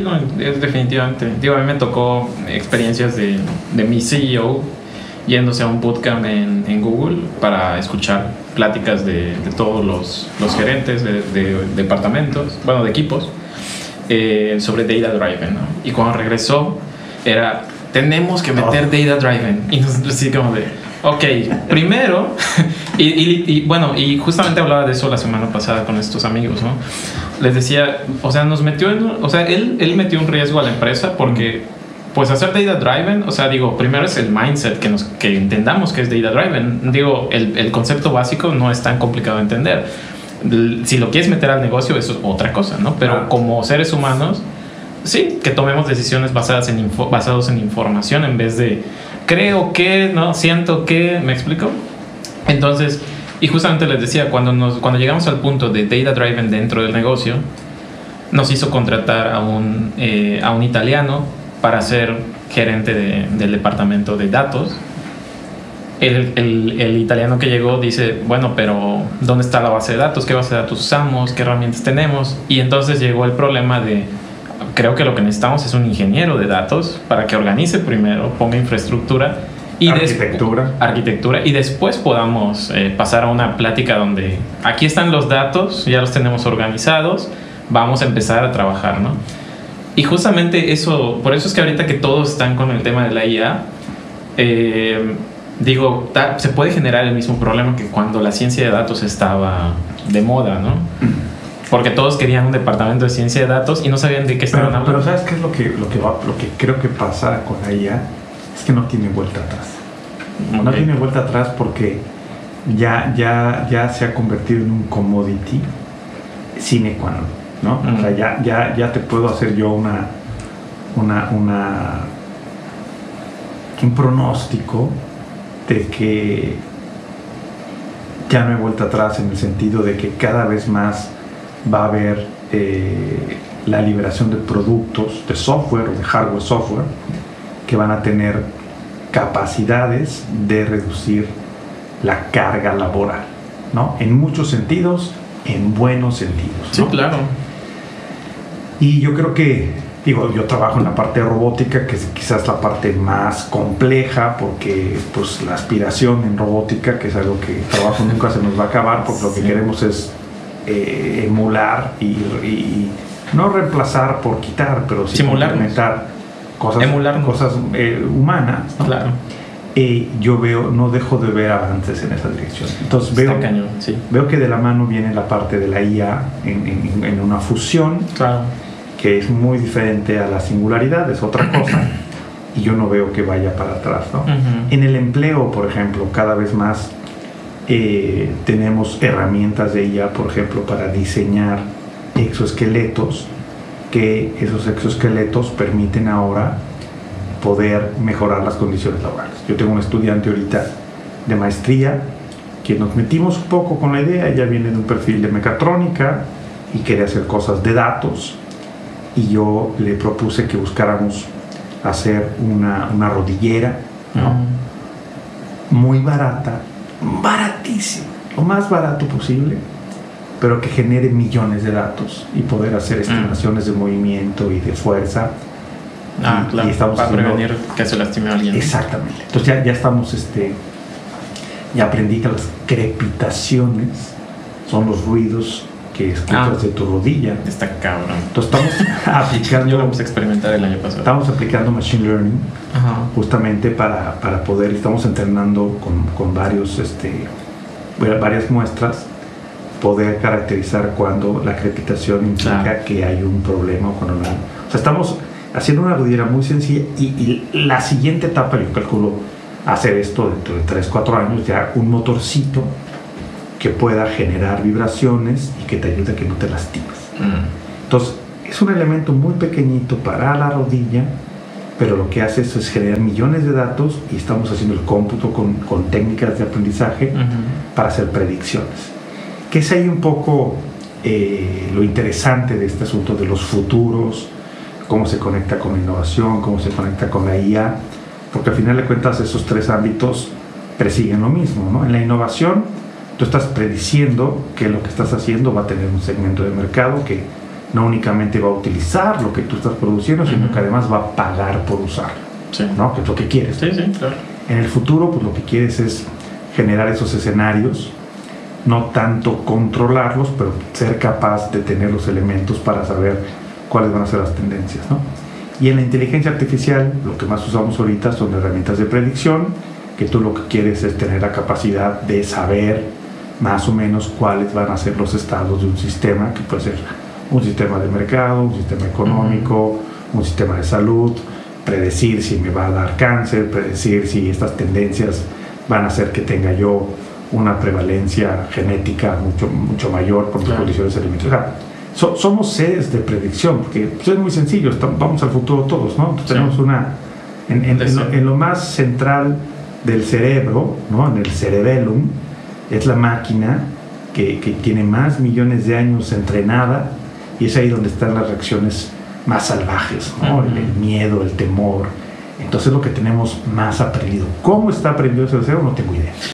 No, es definitivamente. Digo, a mí me tocó experiencias de mi CEO yéndose a un bootcamp en Google para escuchar pláticas de todos los gerentes de departamentos, bueno, de equipos, sobre Data Driven, ¿no? Y cuando regresó era, tenemos que meter Data Driven. Y nosotros así como de, ok, primero, y justamente hablaba de eso la semana pasada con estos amigos, ¿no? Les decía, o sea, nos metió él metió un riesgo a la empresa porque, pues, hacer data driven, o sea, digo, primero es el mindset que entendamos que es data driven. Digo, el concepto básico no es tan complicado de entender. Si lo quieres meter al negocio, eso es otra cosa, ¿no? Pero como seres humanos, sí, que tomemos decisiones basadas en información en vez de creo que, ¿no? Siento que, ¿me explico? Entonces... Y justamente les decía, cuando llegamos al punto de Data Driven dentro del negocio, nos hizo contratar a un italiano para ser gerente del departamento de datos. El italiano que llegó dice, bueno, pero ¿dónde está la base de datos? ¿Qué base de datos usamos? ¿Qué herramientas tenemos? Y entonces llegó el problema de, creo que lo que necesitamos es un ingeniero de datos para que organice primero, ponga infraestructura, y arquitectura, y después podamos pasar a una plática donde aquí están los datos, ya los tenemos organizados, vamos a empezar a trabajar, ¿no? Y justamente eso, por eso es que ahorita que todos están con el tema de la IA, se puede generar el mismo problema que cuando la ciencia de datos estaba de moda, ¿no? Porque todos querían un departamento de ciencia de datos y no sabían de qué estaban hablando. Pero ¿sabes qué es lo que creo que pasa con la IA? Es que no tiene vuelta atrás. Okay. No tiene vuelta atrás porque ya se ha convertido en un commodity sine qua non, ¿no? O sea, ya te puedo hacer yo un pronóstico de que ya no hay vuelta atrás, en el sentido de que cada vez más va a haber la liberación de productos, de software o de hardware-software, que van a tener capacidades de reducir la carga laboral, ¿no? En muchos sentidos, en buenos sentidos, ¿no? Sí, claro. Y yo creo que, yo trabajo en la parte de robótica, que es quizás la parte más compleja, porque pues la aspiración en robótica, que es algo que el trabajo nunca se nos va a acabar, porque lo que queremos es emular y no reemplazar por quitar, pero sí complementar. Cosas humanas, ¿no? Claro. Yo veo, no dejo de ver avances en esa dirección. Entonces veo que de la mano viene la parte de la IA en una fusión, claro, que es muy diferente a la singularidad, es otra cosa, y yo no veo que vaya para atrás, ¿no? Uh-huh. En el empleo, por ejemplo, cada vez más tenemos herramientas de IA, por ejemplo, para diseñar exoesqueletos, que esos exoesqueletos permiten ahora poder mejorar las condiciones laborales. Yo tengo un estudiante ahorita de maestría que nos metimos un poco con la idea. Ella viene de un perfil de mecatrónica y quiere hacer cosas de datos, y yo le propuse que buscáramos hacer una rodillera, ¿no? Uh-huh. Muy barata, baratísima, lo más barato posible, pero que genere millones de datos y poder hacer estimaciones de movimiento y de fuerza. Claro, y estamos para prevenir que se lastime a alguien. Exactamente. Entonces ya estamos... Ya aprendí que las crepitaciones son los ruidos que escuchas de tu rodilla. Está cabrón. Entonces estamos aplicando... Yo lo vamos a experimentar el año pasado. Estamos aplicando Machine Learning, ajá, justamente para poder... Estamos entrenando con varias muestras, poder caracterizar cuando la crepitación implica, claro, que hay un problema con un... O sea, estamos haciendo una rodillera muy sencilla, y la siguiente etapa, yo calculo hacer esto dentro de 3-4 años, ya un motorcito que pueda generar vibraciones y que te ayude a que no te lastimes. Mm. Entonces, es un elemento muy pequeñito para la rodilla, pero lo que hace eso es generar millones de datos, y estamos haciendo el cómputo con técnicas de aprendizaje, uh-huh, para hacer predicciones. Que es ahí un poco lo interesante de este asunto de los futuros, cómo se conecta con la innovación, cómo se conecta con la IA, porque al final de cuentas esos tres ámbitos persiguen lo mismo, ¿no? En la innovación tú estás prediciendo que lo que estás haciendo va a tener un segmento de mercado que no únicamente va a utilizar lo que tú estás produciendo, sino que además va a pagar por usarlo, sí, ¿no? Que es lo que quieres. Sí, sí, claro. En el futuro, pues lo que quieres es generar esos escenarios, no tanto controlarlos, pero ser capaz de tener los elementos para saber cuáles van a ser las tendencias, ¿no? Y en la inteligencia artificial, lo que más usamos ahorita son herramientas de predicción, que tú lo que quieres es tener la capacidad de saber más o menos cuáles van a ser los estados de un sistema, que puede ser un sistema de mercado, un sistema económico, un sistema de salud, predecir si me va a dar cáncer, predecir si estas tendencias van a hacer que tenga yo una prevalencia genética mucho mayor por mis condiciones alimentarias. O sea, somos seres de predicción, porque pues, es muy sencillo, vamos al futuro todos, ¿no? Entonces, sí, tenemos una... En lo más central del cerebro, ¿no? En el cerebellum, es la máquina que tiene más millones de años entrenada, y es ahí donde están las reacciones más salvajes, ¿no? El miedo, el temor. Entonces, lo que tenemos más aprendido. ¿Cómo está aprendido ese cerebro? No tengo idea.